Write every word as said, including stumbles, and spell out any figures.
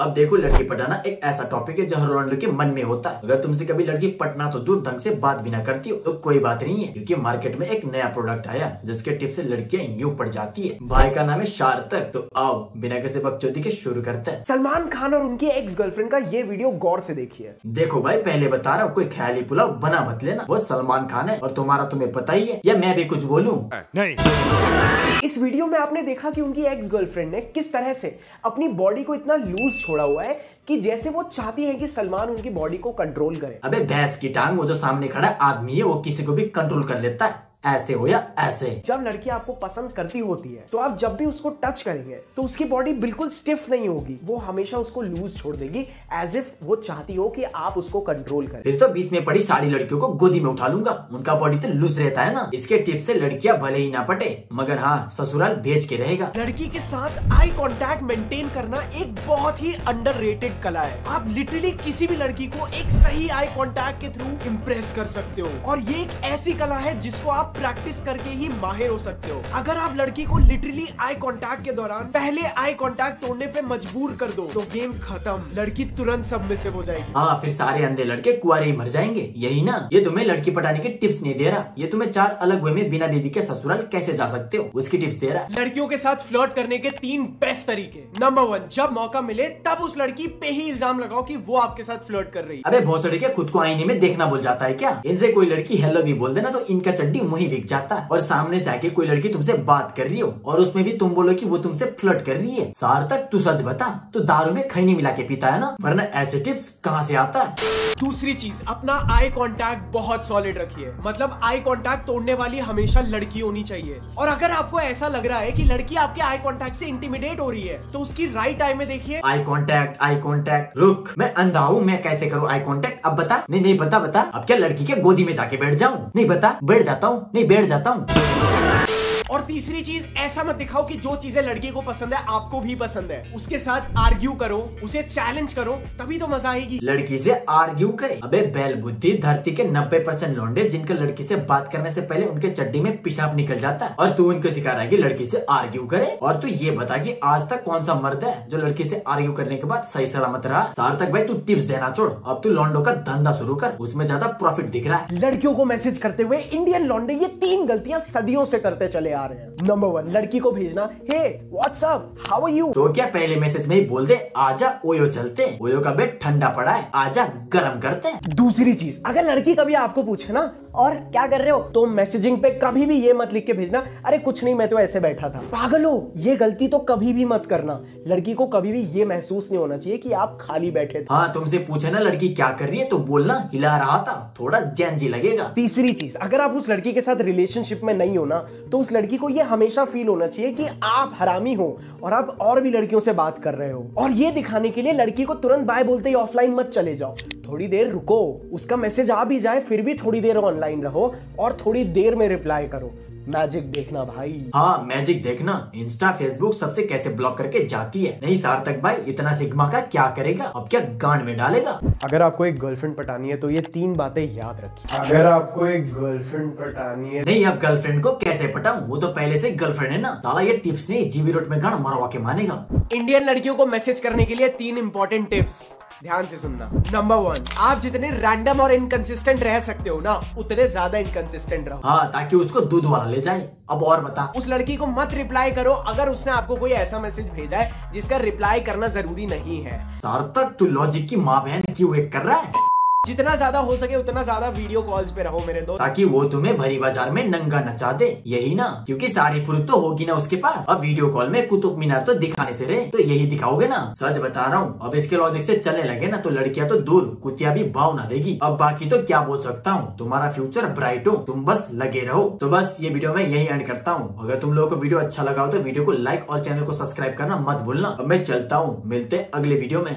अब देखो, लड़की पटाना एक ऐसा टॉपिक है जो हर लड़के के मन में होता है। अगर तुमसे कभी लड़की पटना तो दूर ढंग से बात भी ना करती हो तो कोई बात नहीं है, क्योंकि मार्केट में एक नया प्रोडक्ट आया जिसके टिप से लड़कियां यूं पट जाती है। भाई का नाम है सार्थक। तो आओ बिना किसी बकचोदी के शुरू करते हैं। सलमान खान और उनकी एक्स गर्लफ्रेंड का ये वीडियो गौर से देखिए। देखो भाई, पहले बता रहा हूँ, कोई ख्याली पुलाव बना मत लेना। वो सलमान खान है और तुम्हारा तुम्हें पता ही है, या मैं भी कुछ बोलूँ? नहीं। इस वीडियो में आपने देखा की उनकी एक्स गर्लफ्रेंड ने किस तरह से अपनी बॉडी को इतना लूज छोड़ा हुआ है कि जैसे वो चाहती है कि सलमान उनकी बॉडी को कंट्रोल करे। अबे भैंस की टांग, वो जो सामने खड़ा आदमी है वो किसी को भी कंट्रोल कर लेता है, ऐसे हो या ऐसे। जब लड़की आपको पसंद करती होती है तो आप जब भी उसको टच करेंगे तो उसकी बॉडी बिल्कुल स्टिफ नहीं होगी, वो हमेशा उसको लूज छोड़ देगी, एज इफ वो चाहती हो कि आप उसको कंट्रोल करें। फिर तो बीच में पड़ी सारी लड़कियों को गोदी में उठा लूंगा, उनका बॉडी तो लूज रहता है ना। इसके टिप से लड़कियां भले ही ना पटे, मगर हाँ ससुराल भेज के रहेगा। लड़की के साथ आई कॉन्टेक्ट मेंटेन करना एक बहुत ही अंडररेटेड कला है। आप लिटरली किसी भी लड़की को एक सही आई कॉन्टेक्ट के थ्रू इम्प्रेस कर सकते हो, और ये एक ऐसी कला है जिसको आप प्रैक्टिस करके ही माहिर हो सकते हो। अगर आप लड़की को लिटरली आई कांटेक्ट के दौरान पहले आई कांटेक्ट तोड़ने पे मजबूर कर दो तो गेम खत्म, लड़की तुरंत सबमिसिव हो जाएगी। हाँ, फिर सारे अंधे लड़के कुंवारे मर जाएंगे, यही ना। ये तुम्हें लड़की पटाने के टिप्स नहीं दे रहा, ये तुम्हें चार अलग वे में बिना बीवी के ससुराल कैसे जा सकते हो उसकी टिप्स दे रहा। लड़कियों के साथ फ्लर्ट करने के तीन बेस्ट तरीके। नंबर वन, जब मौका मिले तब उस लड़की पे ही इल्जाम लगाओ कि वो आपके साथ फ्लर्ट कर रही है। अबे भोसड़ी के, खुद को आईने में देखना भूल जाता है क्या? इनसे कोई लड़की हेलो भी बोल देना तो इनका चड्डी ही दिख जाता है। और सामने से आके कोई लड़की तुमसे बात कर रही हो और उसमें भी तुम बोलो कि वो तुमसे फ्लर्ट कर रही है। सार्थक तू सच बता, तू दारू में खैनी मिला के पीता है ना, वरना ऐसे टिप्स कहाँ से आता है? दूसरी चीज, अपना आई कांटेक्ट बहुत सॉलिड रखिए। मतलब आई कांटेक्ट तोड़ने वाली हमेशा लड़की होनी चाहिए। और अगर आपको ऐसा लग रहा है कि लड़की आपके आई कांटेक्ट से इंटिमिडेट हो रही है तो उसकी राइट आई में देखिए। आई कांटेक्ट, आई कांटेक्ट, रुक मैं अंधा हूँ, मैं कैसे करूँ आई कांटेक्ट? अब बता। नहीं नहीं बता बता। अब क्या लड़की के गोदी में जाके बैठ जाऊँ? नहीं बता, बैठ जाता हूँ, नहीं बैठ जाता हूँ। और तीसरी चीज, ऐसा मत दिखाओ कि जो चीजें लड़की को पसंद है आपको भी पसंद है। उसके साथ आर्ग्यू करो, उसे चैलेंज करो, तभी तो मजा आएगी। लड़की से आर्ग्यू करे? अबे बैल बुद्धि, धरती के नब्बे परसेंट लौंडे जिनके लड़की से बात करने से पहले उनके चड्डी में पेशाब निकल जाता है, और तू उनको सिखा रहा है कि लड़की से आर्ग्यू करे? और तू ये बता कि आज तक कौन सा मर्द है जो लड़की से आर्ग्यू करने के बाद सही सलामत रहा? सार्थक भाई तू टिप्स देना छोड़, अब तू लौंडो का धंधा शुरू कर, उसमें ज्यादा प्रॉफिट दिख रहा है। लड़कियों को मैसेज करते हुए इंडियन लौंडे ये तीन गलतियाँ सदियों से करते चले आ रहे हैं। नंबर वन, लड़की को भेजना हे व्हाट्सअप हाउ आर यू। तो क्या पहले मैसेज में ही बोल दे आजा ओयो चलते, ओयो का बेड ठंडा पड़ा है आजा गरम करते हैं। दूसरी चीज, अगर लड़की कभी आपको पूछे ना और क्या कर रहे हो तो मैसेजिंग पे कभी भी ये मत लिख के भेजना अरे कुछ नहीं मैं तो ऐसे बैठा था। पागलो, ये गलती तो कभी भी मत करना। लड़की को कभी भी ये महसूस नहीं होना चाहिए कि आप खाली बैठे थे। हाँ, तुमसे पूछे ना लड़की क्या कर रही है तो बोलना हिला रहा था, थोड़ा जेंजी लगेगा। तीसरी चीज, अगर आप उस लड़की के साथ रिलेशनशिप में नहीं हो ना तो उस लड़की को ये हमेशा फील होना चाहिए कि आप हरामी हो और आप और भी लड़कियों से बात कर रहे हो, और ये दिखाने के लिए लड़की को तुरंत बाय बोलते ही ऑफलाइन मत चले जाओ। थोड़ी देर रुको, उसका मैसेज आ भी जाए फिर भी थोड़ी देर ऑनलाइन रहो और थोड़ी देर में रिप्लाई करो। मैजिक देखना भाई। हाँ, मैजिक देखना। इंस्टा फेसबुक सबसे कैसे ब्लॉक करके जाती है। नहीं सार्थक भाई, इतना सिग्मा का क्या करेगा? अब क्या गांड में डालेगा? अगर आपको एक गर्लफ्रेंड पटानी है तो ये तीन बातें याद रखिए। अगर आपको एक गर्लफ्रेंड पटानी है, नहीं अब गर्लफ्रेंड को कैसे पटाऊं, वो तो पहले से गर्लफ्रेंड है ना। ताला ये टिप्स नहीं जीबी रोड में गांड मरवा के मानेगा। इंडियन लड़कियों को मैसेज करने के लिए तीन इम्पोर्टेंट टिप्स, ध्यान से सुनना। नंबर वन, आप जितने रैंडम और इनकंसिस्टेंट रह सकते हो ना उतने ज्यादा इनकंसिस्टेंट रहो। हाँ, ताकि उसको दूध वाला ले जाए। अब और बता, उस लड़की को मत रिप्लाई करो अगर उसने आपको कोई ऐसा मैसेज भेजा है जिसका रिप्लाई करना जरूरी नहीं है। सार्थक तू लॉजिक की माँ बहन क्यों एक कर रहा है? जितना ज्यादा हो सके उतना ज्यादा वीडियो कॉल्स पे रहो मेरे दोस्त, ताकि वो तुम्हें भरी बाजार में नंगा नचा दे, यही ना। क्योंकि सारी प्रूफ तो होगी ना उसके पास, अब वीडियो कॉल में कुतुब मीनार तो दिखाने से रहे तो यही दिखाओगे ना। सच बता रहा हूँ, अब इसके लॉजिक से चलने लगे ना तो लड़कियाँ तो दूर कुतिया भी भाव ना देगी। अब बाकी तो क्या बोल सकता हूँ, तुम्हारा फ्यूचर ब्राइट हो, तुम बस लगे रहो। तो बस ये वीडियो मैं यही एंड करता हूँ। अगर तुम लोगों को वीडियो अच्छा लगा हो तो वीडियो को लाइक और चैनल को सब्सक्राइब करना मत भूलना। अब मैं चलता हूँ, मिलते अगले वीडियो में।